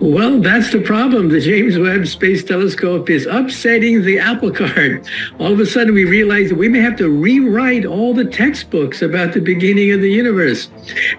Well, that's the problem. The James Webb Space Telescope is upsetting the apple cart. All of a sudden, we realize that we may have to rewrite all the textbooks about the beginning of the universe.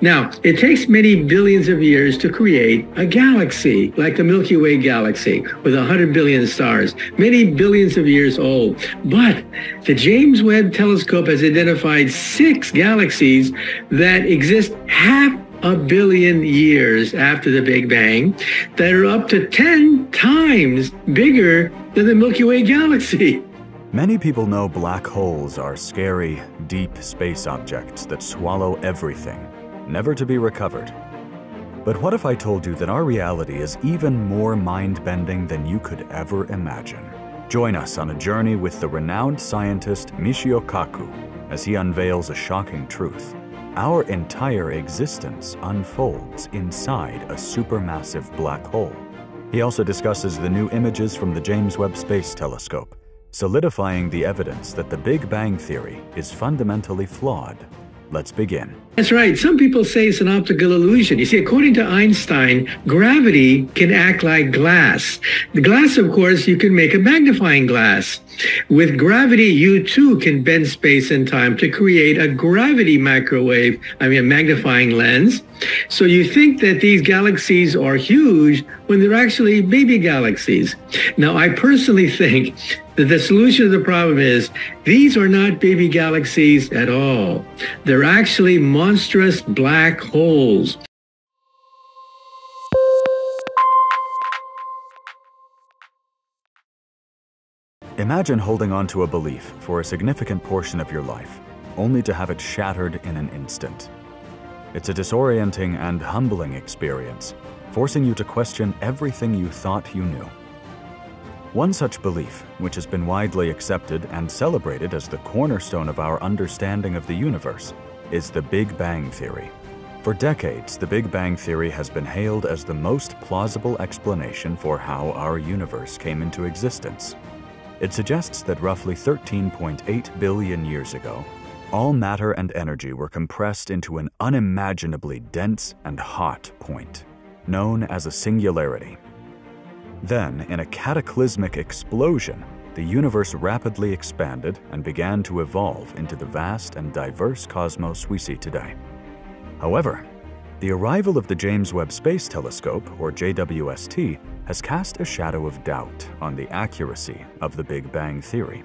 Now, it takes many billions of years to create a galaxy, like the Milky Way galaxy, with 100 billion stars, many billions of years old. But the James Webb Telescope has identified 6 galaxies that exist half a billion years after the Big Bang, that are up to 10 times bigger than the Milky Way galaxy. Many people know black holes are scary, deep space objects that swallow everything, never to be recovered. But what if I told you that our reality is even more mind-bending than you could ever imagine? Join us on a journey with the renowned scientist Michio Kaku as he unveils a shocking truth. Our entire existence unfolds inside a supermassive black hole. He also discusses the new images from the James Webb Space Telescope, solidifying the evidence that the Big Bang theory is fundamentally flawed. Let's begin. That's right. Some people say it's an optical illusion. You see, according to Einstein, gravity can act like glass. The glass, of course, you can make a magnifying glass. With gravity, you too can bend space and time to create a gravity microwave, a magnifying lens. So you think that these galaxies are huge when they're actually baby galaxies. Now, I personally think that the solution to the problem is these are not baby galaxies at all. They're actually monstrous black holes. Imagine holding on to a belief for a significant portion of your life, only to have it shattered in an instant. It's a disorienting and humbling experience, forcing you to question everything you thought you knew. One such belief, which has been widely accepted and celebrated as the cornerstone of our understanding of the universe, is the Big Bang theory. For decades, the Big Bang theory has been hailed as the most plausible explanation for how our universe came into existence. It suggests that roughly 13.8 billion years ago, all matter and energy were compressed into an unimaginably dense and hot point, known as a singularity. Then, in a cataclysmic explosion, the universe rapidly expanded and began to evolve into the vast and diverse cosmos we see today. However, the arrival of the James Webb Space Telescope, or JWST, has cast a shadow of doubt on the accuracy of the Big Bang theory.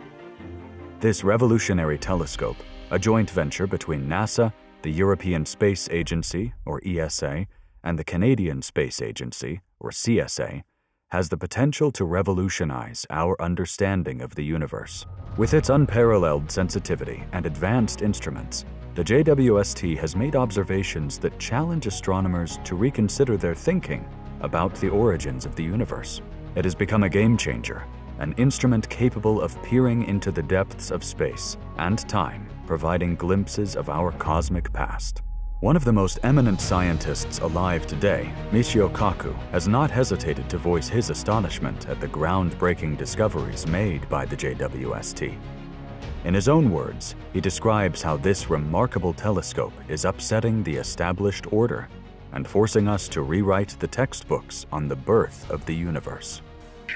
This revolutionary telescope, a joint venture between NASA, the European Space Agency, or ESA, and the Canadian Space Agency, or CSA, has the potential to revolutionize our understanding of the universe. With its unparalleled sensitivity and advanced instruments, the JWST has made observations that challenge astronomers to reconsider their thinking about the origins of the universe. It has become a game changer, an instrument capable of peering into the depths of space and time, providing glimpses of our cosmic past. One of the most eminent scientists alive today, Michio Kaku, has not hesitated to voice his astonishment at the groundbreaking discoveries made by the JWST. In his own words, he describes how this remarkable telescope is upsetting the established order and forcing us to rewrite the textbooks on the birth of the universe.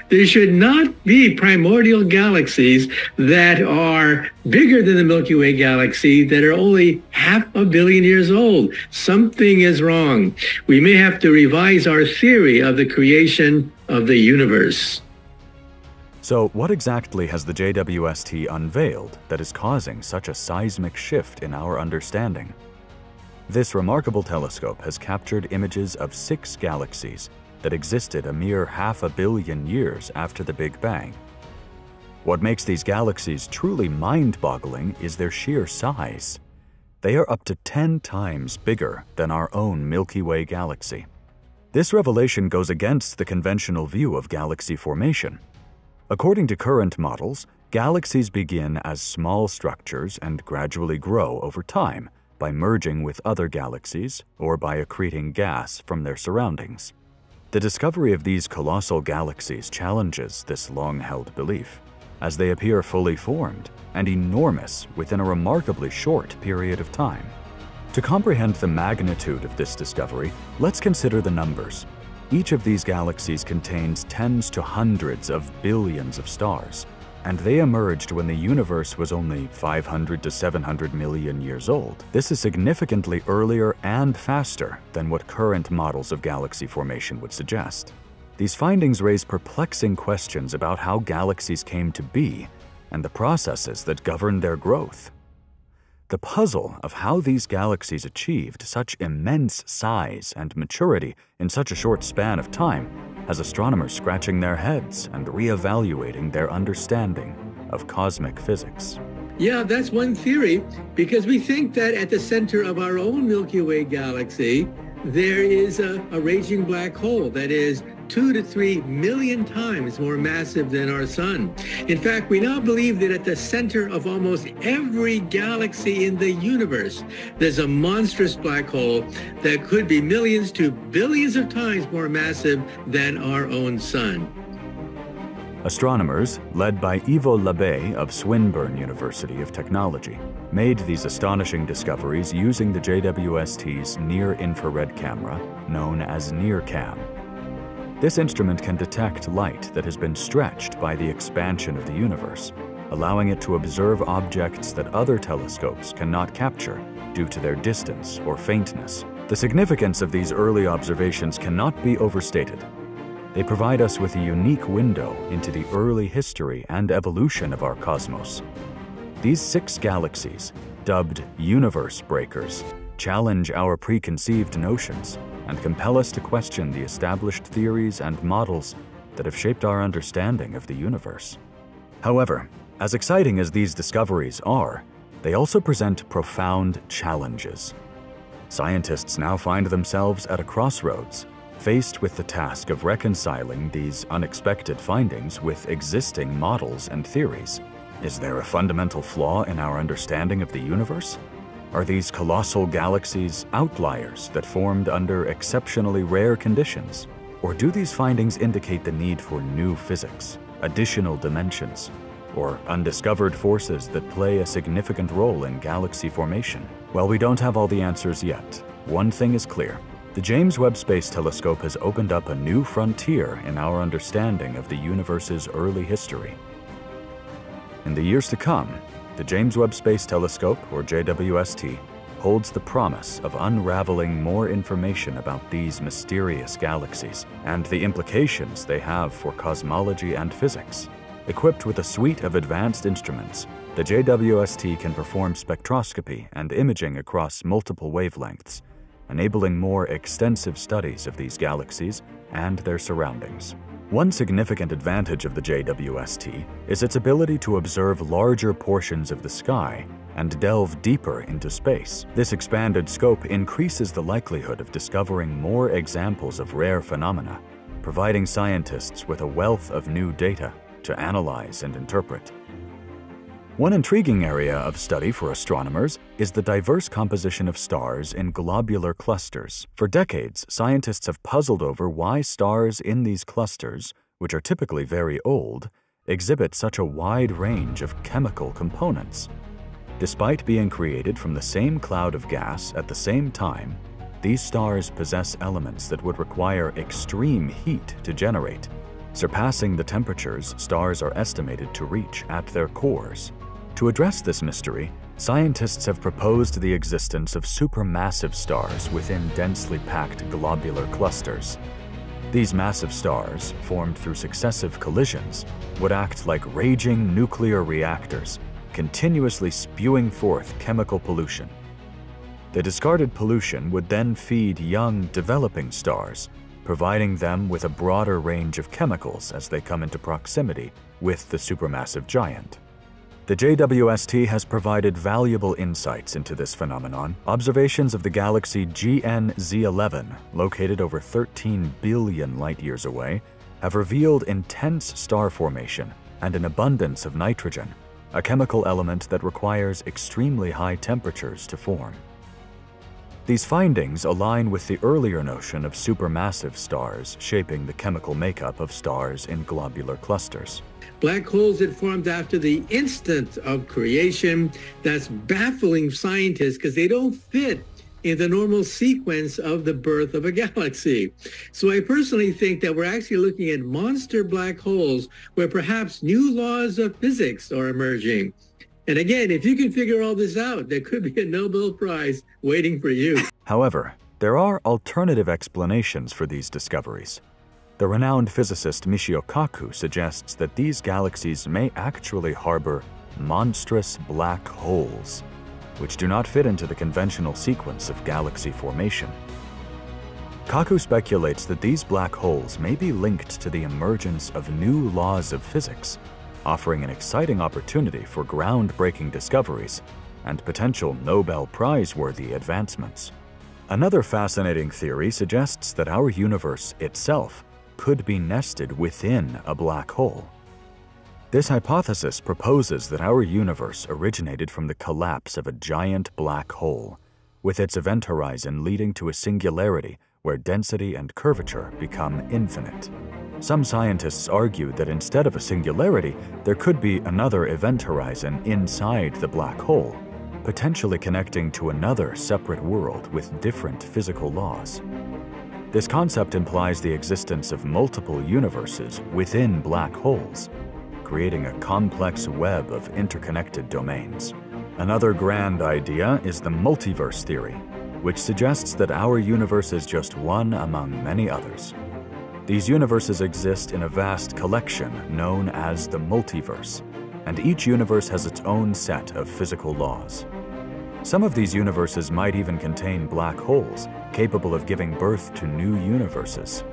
There should not be primordial galaxies that are bigger than the Milky Way galaxy that are only half a billion years old. Something is wrong. We may have to revise our theory of the creation of the universe. So what exactly has the JWST unveiled that is causing such a seismic shift in our understanding? This remarkable telescope has captured images of 6 galaxies that existed a mere half a billion years after the Big Bang. What makes these galaxies truly mind-boggling is their sheer size. They are up to 10 times bigger than our own Milky Way galaxy. This revelation goes against the conventional view of galaxy formation. According to current models, galaxies begin as small structures and gradually grow over time by merging with other galaxies or by accreting gas from their surroundings. The discovery of these colossal galaxies challenges this long-held belief, as they appear fully formed and enormous within a remarkably short period of time. To comprehend the magnitude of this discovery, let's consider the numbers. Each of these galaxies contains tens to hundreds of billions of stars, and they emerged when the universe was only 500 to 700 million years old. This is significantly earlier and faster than what current models of galaxy formation would suggest. These findings raise perplexing questions about how galaxies came to be and the processes that govern their growth. The puzzle of how these galaxies achieved such immense size and maturity in such a short span of time has astronomers scratching their heads and reevaluating their understanding of cosmic physics. Yeah, that's one theory, because we think that at the center of our own Milky Way galaxy, there is a raging black hole that is 2 to 3 million times more massive than our sun. In fact, we now believe that at the center of almost every galaxy in the universe, there's a monstrous black hole that could be millions to billions of times more massive than our own sun. Astronomers, led by Ivo Labbe of Swinburne University of Technology, made these astonishing discoveries using the JWST's near-infrared camera, known as NIRCam. This instrument can detect light that has been stretched by the expansion of the universe, allowing it to observe objects that other telescopes cannot capture due to their distance or faintness. The significance of these early observations cannot be overstated. They provide us with a unique window into the early history and evolution of our cosmos. These 6 galaxies, dubbed universe breakers, challenge our preconceived notions and compel us to question the established theories and models that have shaped our understanding of the universe. However, as exciting as these discoveries are, they also present profound challenges. Scientists now find themselves at a crossroads, faced with the task of reconciling these unexpected findings with existing models and theories. Is there a fundamental flaw in our understanding of the universe? Are these colossal galaxies outliers that formed under exceptionally rare conditions? Or do these findings indicate the need for new physics, additional dimensions, or undiscovered forces that play a significant role in galaxy formation? While we don't have all the answers yet, one thing is clear. The James Webb Space Telescope has opened up a new frontier in our understanding of the universe's early history. In the years to come, the James Webb Space Telescope, or JWST, holds the promise of unraveling more information about these mysterious galaxies and the implications they have for cosmology and physics. Equipped with a suite of advanced instruments, the JWST can perform spectroscopy and imaging across multiple wavelengths, enabling more extensive studies of these galaxies and their surroundings. One significant advantage of the JWST is its ability to observe larger portions of the sky and delve deeper into space. This expanded scope increases the likelihood of discovering more examples of rare phenomena, providing scientists with a wealth of new data to analyze and interpret. One intriguing area of study for astronomers is the diverse composition of stars in globular clusters. For decades, scientists have puzzled over why stars in these clusters, which are typically very old, exhibit such a wide range of chemical components. Despite being created from the same cloud of gas at the same time, these stars possess elements that would require extreme heat to generate, surpassing the temperatures stars are estimated to reach at their cores. To address this mystery, scientists have proposed the existence of supermassive stars within densely packed globular clusters. These massive stars, formed through successive collisions, would act like raging nuclear reactors, continuously spewing forth chemical pollution. The discarded pollution would then feed young, developing stars, providing them with a broader range of chemicals as they come into proximity with the supermassive giant. The JWST has provided valuable insights into this phenomenon. Observations of the galaxy GN-z11, located over 13 billion light-years away, have revealed intense star formation and an abundance of nitrogen, a chemical element that requires extremely high temperatures to form. These findings align with the earlier notion of supermassive stars shaping the chemical makeup of stars in globular clusters. Black holes that formed after the instant of creation, that's baffling scientists because they don't fit in the normal sequence of the birth of a galaxy. So I personally think that we're actually looking at monster black holes where perhaps new laws of physics are emerging. And again, if you can figure all this out, there could be a Nobel Prize waiting for you. However, there are alternative explanations for these discoveries. The renowned physicist Michio Kaku suggests that these galaxies may actually harbor monstrous black holes, which do not fit into the conventional sequence of galaxy formation. Kaku speculates that these black holes may be linked to the emergence of new laws of physics, offering an exciting opportunity for groundbreaking discoveries and potential Nobel Prize-worthy advancements. Another fascinating theory suggests that our universe itself could be nested within a black hole. This hypothesis proposes that our universe originated from the collapse of a giant black hole, with its event horizon leading to a singularity where density and curvature become infinite. Some scientists argue that instead of a singularity, there could be another event horizon inside the black hole, potentially connecting to another separate world with different physical laws. This concept implies the existence of multiple universes within black holes, creating a complex web of interconnected domains. Another grand idea is the multiverse theory, which suggests that our universe is just one among many others. These universes exist in a vast collection known as the multiverse, and each universe has its own set of physical laws. Some of these universes might even contain black holes capable of giving birth to new universes.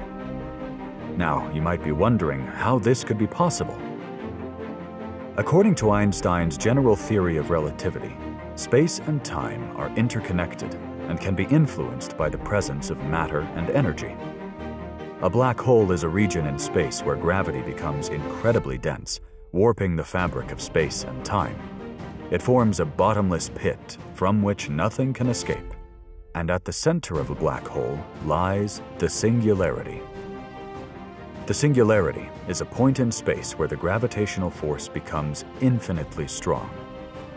Now, you might be wondering how this could be possible. According to Einstein's general theory of relativity, space and time are interconnected and can be influenced by the presence of matter and energy. A black hole is a region in space where gravity becomes incredibly dense, warping the fabric of space and time. It forms a bottomless pit from which nothing can escape. And at the center of a black hole lies the singularity. The singularity is a point in space where the gravitational force becomes infinitely strong.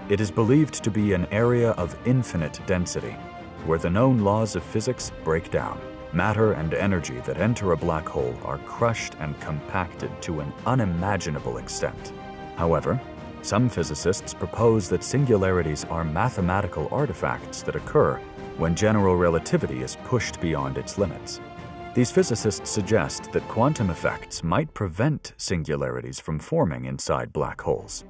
It is believed to be an area of infinite density, where the known laws of physics break down. Matter and energy that enter a black hole are crushed and compacted to an unimaginable extent. However, some physicists propose that singularities are mathematical artifacts that occur when general relativity is pushed beyond its limits. These physicists suggest that quantum effects might prevent singularities from forming inside black holes.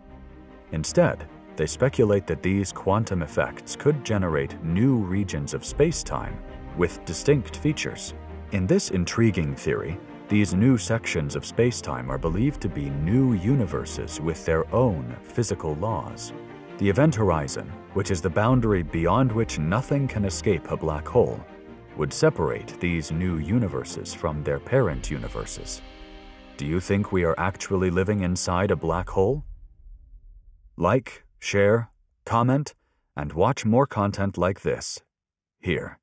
Instead, they speculate that these quantum effects could generate new regions of space-time with distinct features. In this intriguing theory, these new sections of space-time are believed to be new universes with their own physical laws. The event horizon, which is the boundary beyond which nothing can escape a black hole, would separate these new universes from their parent universes. Do you think we are actually living inside a black hole? Like, share, comment, and watch more content like this here.